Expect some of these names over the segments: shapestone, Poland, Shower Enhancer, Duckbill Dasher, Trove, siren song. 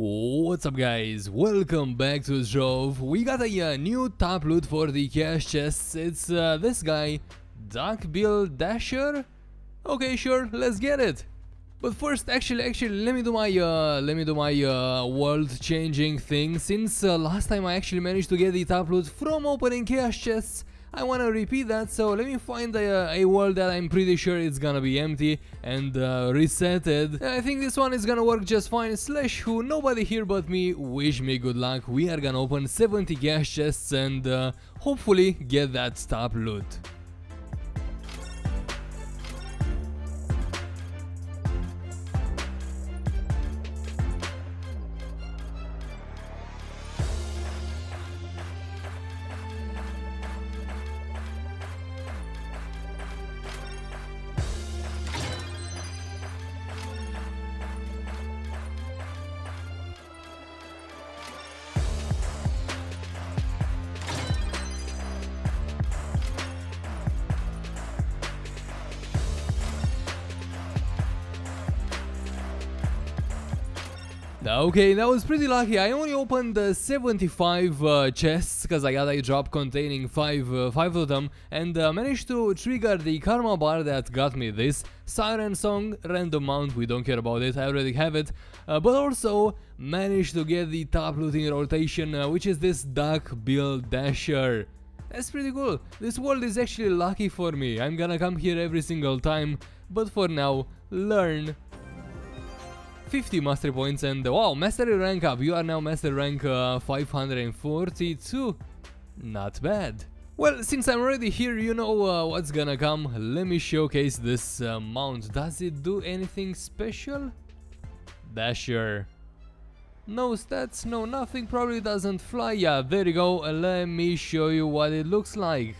What's up guys, welcome back to Trove. We got a new top loot for the cash chests. It's this guy, Duckbill Dasher. Okay, sure, let's get it. But first, actually let me do my world changing thing. Since last time I actually managed to get the top loot from opening cash chests, I want to repeat that, so let me find a world that I'm pretty sure it's gonna be empty and reset it. I think this one is gonna work just fine. Slash who, nobody here but me, wish me good luck. We are gonna open 70 gas chests and hopefully get that top loot. Okay, that was pretty lucky. I only opened 75 chests because I got a drop containing five of them, and managed to trigger the karma bar that got me this siren song, random mount, we don't care about it, I already have it, but also managed to get the top looting rotation, which is this Duckbill Dasher. That's pretty cool. This world is actually lucky for me. I'm gonna come here every single time, but for now, learn 50 mastery points and wow, mastery rank up. You are now master rank 542. Not bad. Well, since I'm already here, you know what's gonna come. Let me showcase this mount. Does it do anything special? Dasher. No stats, no nothing, probably doesn't fly. Yeah, there you go. Let me show you what it looks like.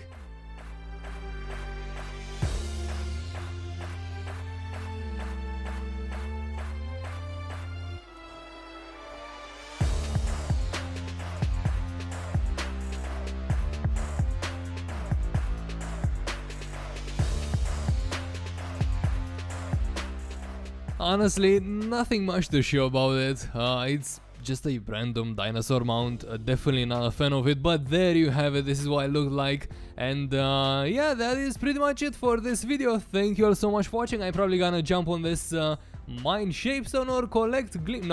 Honestly, nothing much to show about it. It's just a random dinosaur mount, definitely not a fan of it, but there you have it, this is what it looked like. And yeah, that is pretty much it for this video. Thank you all so much for watching. I'm probably gonna jump on this mine shapestone or collect glimpse.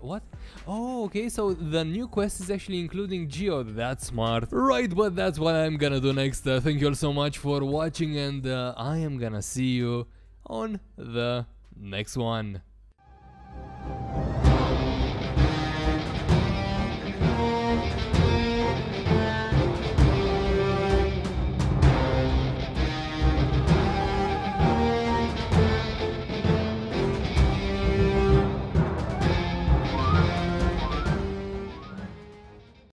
What? Oh, okay, so the new quest is actually including Geo. That's smart. Right, but that's what I'm gonna do next. Thank you all so much for watching, and I am gonna see you on the next one.